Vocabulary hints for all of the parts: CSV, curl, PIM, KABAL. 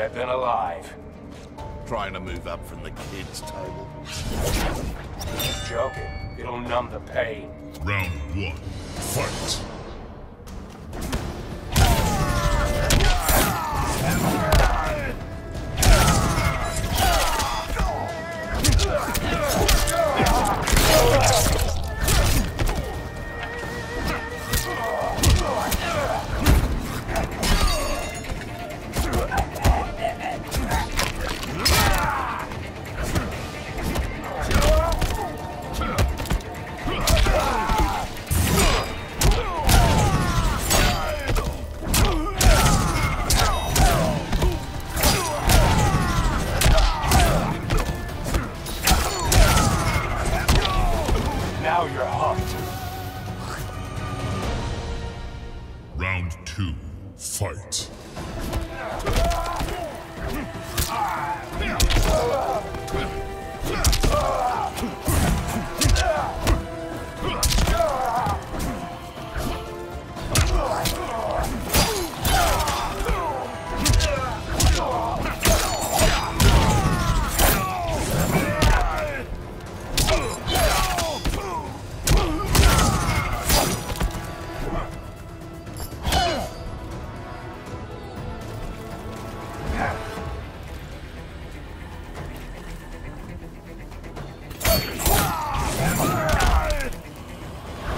dead than alive. Trying to move up from the kids' table. Keep joking. It'll numb the pain. Round one. Fight! Round two, fight.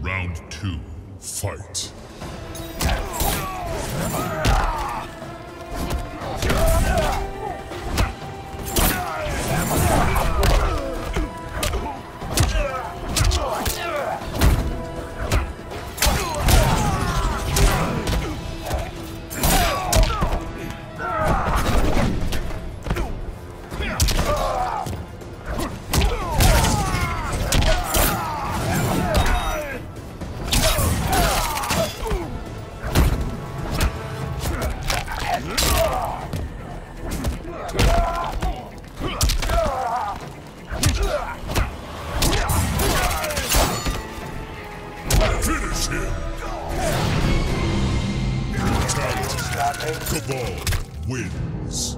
Round two, fight. KABAL wins.